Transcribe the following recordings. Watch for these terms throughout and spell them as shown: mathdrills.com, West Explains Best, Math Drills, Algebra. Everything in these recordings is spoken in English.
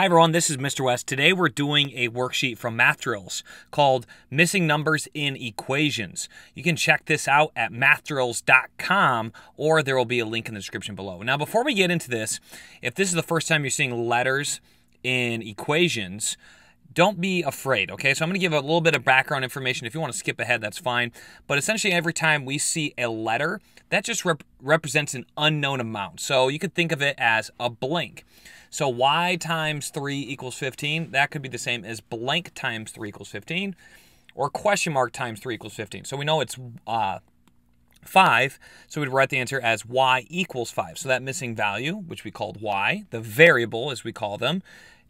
Hi everyone, this is Mr. West. Today we're doing a worksheet from Math Drills called Missing Numbers in Equations. You can check this out at mathdrills.com, or there will be a link in the description below. Now before we get into this, if this is the first time you're seeing letters in equations, don't be afraid, okay? So I'm going to give a little bit of background information. If you want to skip ahead, that's fine. But essentially every time we see a letter, that just represents an unknown amount. So you could think of it as a blank. So y times 3 equals 15. That could be the same as blank times 3 equals 15, or question mark times 3 equals 15. So we know it's 5, so we'd write the answer as y equals 5. So that missing value, which we called y, the variable as we call them,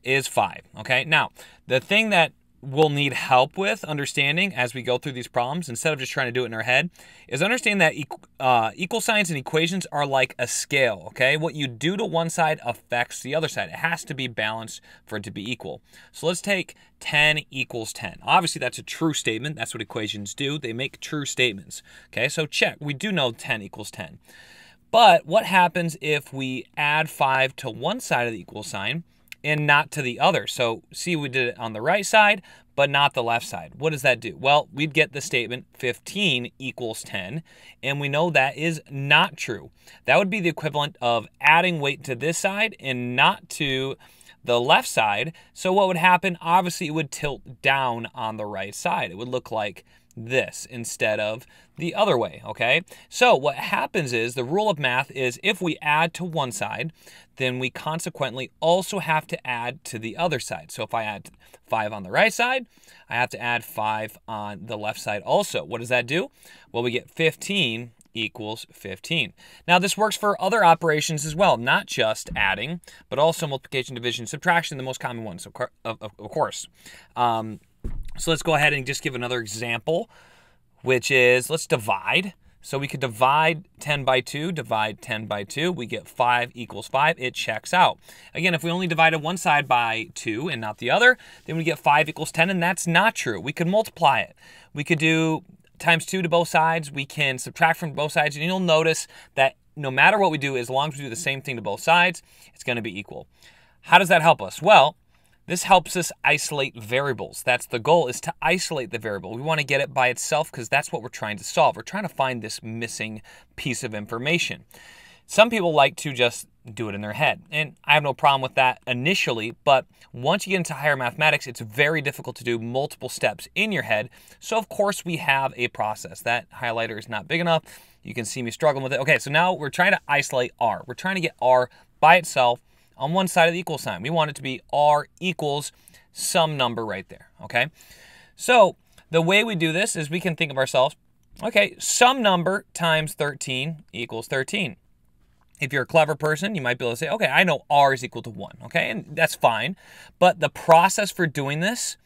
is 5, okay? Now, the thing that we'll need help with understanding as we go through these problems, instead of just trying to do it in our head, is understand that equal signs and equations are like a scale, okay? What you do to one side affects the other side. It has to be balanced for it to be equal. So let's take 10 equals 10. Obviously, that's a true statement. That's what equations do. They make true statements, okay? So check. We do know 10 equals 10. But what happens if we add 5 to one side of the equal sign and not to the other? So see, we did it on the right side, but not the left side. What does that do? Well, we'd get the statement 15 equals 10, and we know that is not true. That would be the equivalent of adding weight to this side and not to the left side. So what would happen? Obviously, it would tilt down on the right side. It would look like this instead of the other way, okay? So what happens is, the rule of math is if we add to one side, then we consequently also have to add to the other side. So if I add 5 on the right side, I have to add 5 on the left side also. What does that do? Well, we get 15 equals 15. Now this works for other operations as well, not just adding, but also multiplication, division, subtraction, the most common ones, of course. So let's go ahead and just give another example, which is, let's divide. So we could divide 10 by 2, divide 10 by 2. We get 5 equals 5. It checks out. Again, if we only divided one side by 2 and not the other, then we get 5 equals 10, and that's not true. We could multiply it. We could do times 2 to both sides. We can subtract from both sides, and you'll notice that no matter what we do, as long as we do the same thing to both sides, it's going to be equal. How does that help us? Well, this helps us isolate variables. That's the goal, is to isolate the variable. We want to get it by itself because that's what we're trying to solve. We're trying to find this missing piece of information. Some people like to just do it in their head, and I have no problem with that initially, but once you get into higher mathematics, it's very difficult to do multiple steps in your head. So of course we have a process. That highlighter is not big enough. You can see me struggling with it. Okay, so now we're trying to isolate R. We're trying to get R by itself on one side of the equal sign. We want it to be R equals some number right there, okay? So the way we do this is we can think of ourselves, okay, some number times 13 equals 13. If you're a clever person, you might be able to say, okay, I know R is equal to 1, okay? And that's fine, but the process for doing this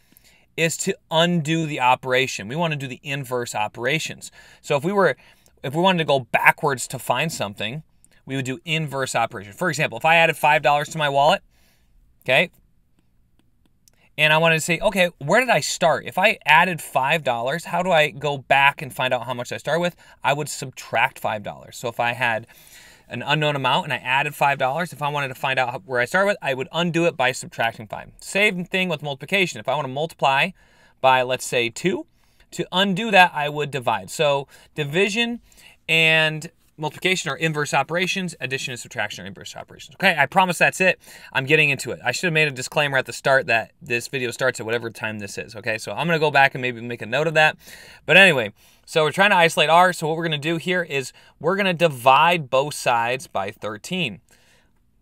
is to undo the operation. We want to do the inverse operations. So if we wanted to go backwards to find something, we would do inverse operation. For example, if I added $5 to my wallet, okay, and I wanted to say, okay, where did I start? If I added $5, how do I go back and find out how much I start with? I would subtract $5. So if I had an unknown amount and I added $5, if I wanted to find out where I start with, I would undo it by subtracting 5. Same thing with multiplication. If I want to multiply by, let's say, 2, to undo that, I would divide. So division and multiplication are inverse operations, addition and subtraction are inverse operations. Okay, I promise that's it. I'm getting into it. I should have made a disclaimer at the start that this video starts at whatever time this is, okay? So I'm gonna go back and maybe make a note of that. But anyway, so we're trying to isolate R, so what we're gonna do here is we're gonna divide both sides by 13.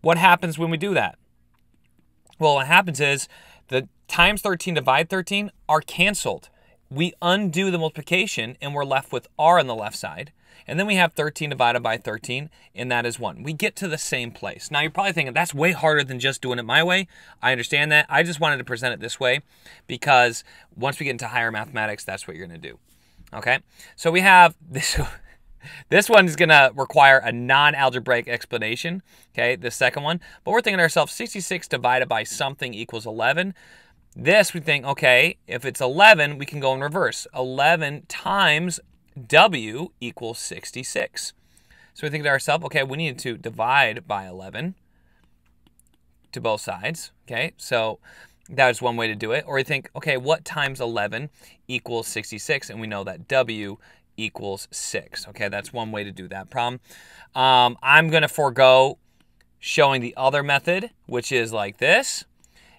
What happens when we do that? Well, what happens is the times 13 divide 13 are canceled. We undo the multiplication and we're left with R on the left side. And then we have 13 divided by 13, and that is 1. We get to the same place. Now, you're probably thinking, that's way harder than just doing it my way. I understand that. I just wanted to present it this way because once we get into higher mathematics, that's what you're going to do. Okay? So we have this. This one is going to require a non-algebraic explanation, okay, the second one. But we're thinking to ourselves, 66 divided by something equals 11. This, we think, okay, if it's 11, we can go in reverse. 11 times W equals 66. So we think to ourselves, okay, we need to divide by 11, to both sides, okay? So that is one way to do it. Or you think, okay, what times 11 equals 66? And we know that W equals 6, okay? That's one way to do that problem. I'm gonna forego showing the other method, which is like this.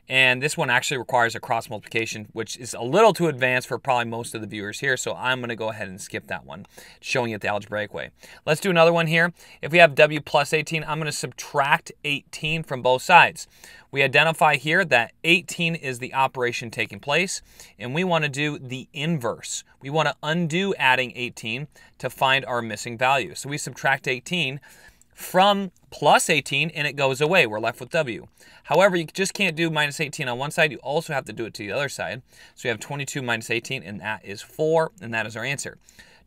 And this one actually requires a cross multiplication, which is a little too advanced for probably most of the viewers here, so I'm gonna go ahead and skip that one, showing it the algebraic way. Let's do another one here. If we have W plus 18, I'm gonna subtract 18 from both sides. We identify here that 18 is the operation taking place, and we wanna do the inverse. We wanna undo adding 18 to find our missing value. So we subtract 18 from plus 18 and it goes away. We're left with W. However, you just can't do minus 18 on one side. You also have to do it to the other side. So you have 22 minus 18 and that is 4, and that is our answer.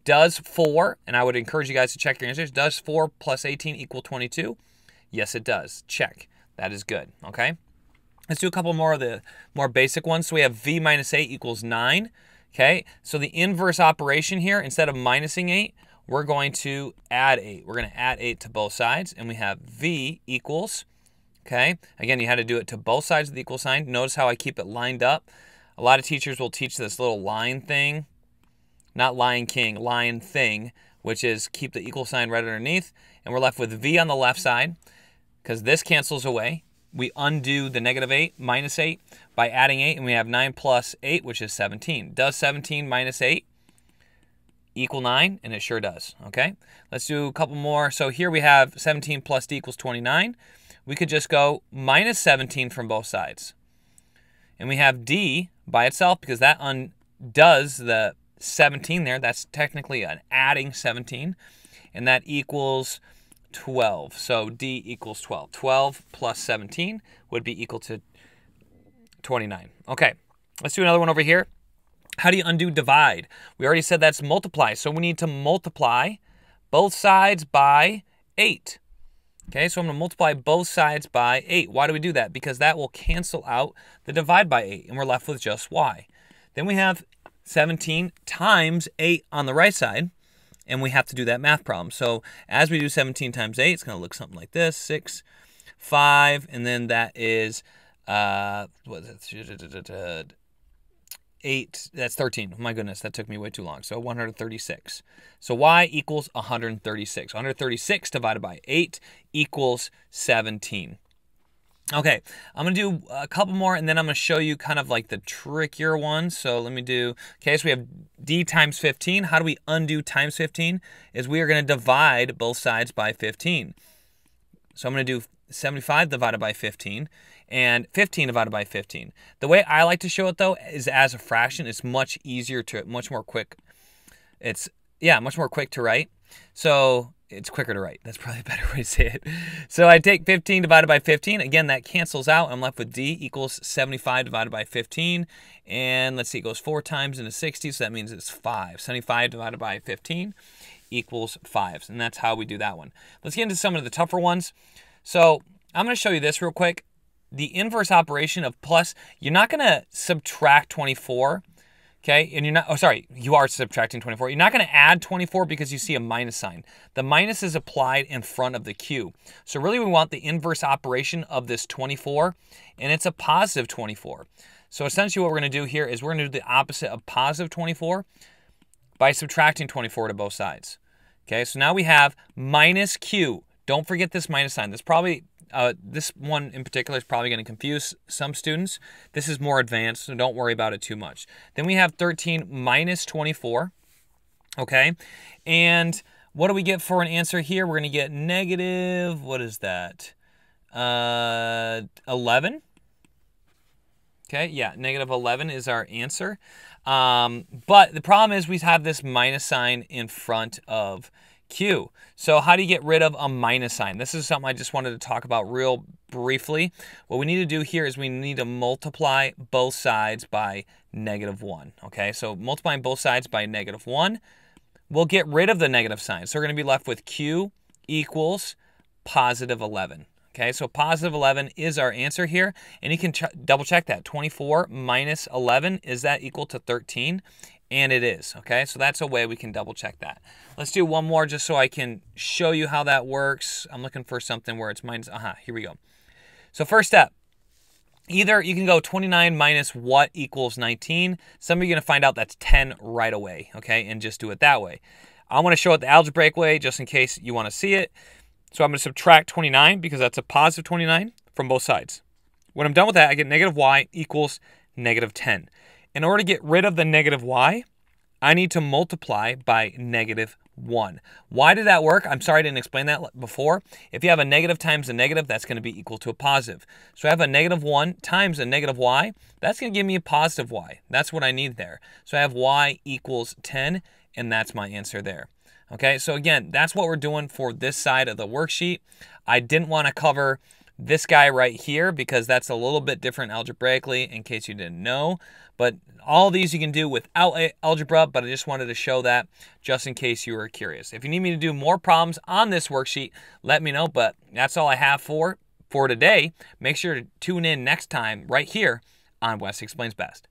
Does 4, and I would encourage you guys to check your answers, does 4 plus 18 equal 22? Yes, it does. Check. That is good, okay? Let's do a couple more of the more basic ones. So we have V minus 8 equals 9, okay? So the inverse operation here, instead of minusing 8, we're going to add 8. We're going to add 8 to both sides, and we have V equals, okay? Again, you had to do it to both sides of the equal sign. Notice how I keep it lined up. A lot of teachers will teach this little line thing, not Lion King, line thing, which is keep the equal sign right underneath, and we're left with V on the left side because this cancels away. We undo the negative 8 minus 8 by adding 8, and we have 9 plus 8, which is 17. Does 17 minus 8 equal 9? And it sure does, okay? Let's do a couple more. So here we have 17 plus D equals 29. We could just go minus 17 from both sides. And we have D by itself because that undoes the 17 there. That's technically an adding 17. And that equals 12. So D equals 12. 12 plus 17 would be equal to 29. Okay, let's do another one over here. How do you undo divide? We already said that's multiply, so we need to multiply both sides by 8. Okay, so I'm gonna multiply both sides by 8. Why do we do that? Because that will cancel out the divide by 8, and we're left with just Y. Then we have 17 times 8 on the right side, and we have to do that math problem. So as we do 17 times 8, it's gonna look something like this, 6, 5, and then that is, what is it? 8, that's 13. Oh my goodness, that took me way too long. So 136. So Y equals 136. 136 divided by 8 equals 17. Okay, I'm going to do a couple more, and then I'm going to show you kind of like the trickier one. So let me do, okay, so we have D times 15. How do we undo times 15? Is we are going to divide both sides by 15. So I'm going to do 75 divided by 15 and 15 divided by 15. The way I like to show it though is as a fraction. It's much easier to, much more quick. It's, yeah, much more quick to write. So it's quicker to write. That's probably a better way to say it. So I take 15 divided by 15. Again, that cancels out. I'm left with D equals 75 divided by 15. And let's see, it goes 4 times into 60, so that means it's 5. 75 divided by 15 equals 5. And that's how we do that one. Let's get into some of the tougher ones. So I'm going to show you this real quick. The inverse operation of plus, you're not going to subtract 24, okay? And you're not, oh, sorry, you are subtracting 24. You're not going to add 24 because you see a minus sign. The minus is applied in front of the Q. So really we want the inverse operation of this 24, and it's a positive 24. So essentially what we're going to do here is we're going to do the opposite of positive 24 by subtracting 24 to both sides. Okay, so now we have minus Q. Don't forget this minus sign. This probably, this one in particular is probably going to confuse some students. This is more advanced, so don't worry about it too much. Then we have 13 minus 24, okay? And what do we get for an answer here? We're going to get negative, what is that? 11. Okay, yeah, negative 11 is our answer. But the problem is we have this minus sign in front of Q. So how do you get rid of a minus sign? This is something I just wanted to talk about real briefly. What we need to do here is we need to multiply both sides by negative 1. Okay, so multiplying both sides by negative 1 will get rid of the negative sign. So we're going to be left with Q equals positive 11. Okay, so positive 11 is our answer here, and you can double check that. 24 minus 11, is that equal to 13? And it is, okay? So that's a way we can double check that. Let's do one more just so I can show you how that works. I'm looking for something where it's minus, here we go. So first step, Either you can go 29 minus what equals 19. Some of you are going to find out that's 10 right away, okay, and just do it that way. I want to show it the algebraic way just in case you want to see it. So I'm going to subtract 29 because that's a positive 29 from both sides. When I'm done with that, I get negative y equals negative 10. In order to get rid of the negative y, I need to multiply by negative 1. Why did that work? I'm sorry I didn't explain that before. If you have a negative times a negative, that's going to be equal to a positive. So I have a negative 1 times a negative y. That's going to give me a positive y. That's what I need there. So I have y equals 10, and that's my answer there. Okay, so again, that's what we're doing for this side of the worksheet. I didn't want to cover this guy right here because that's a little bit different algebraically in case you didn't know. But all these you can do without algebra, but I just wanted to show that just in case you were curious. If you need me to do more problems on this worksheet, let me know, but that's all I have for today. Make sure to tune in next time right here on West Explains Best.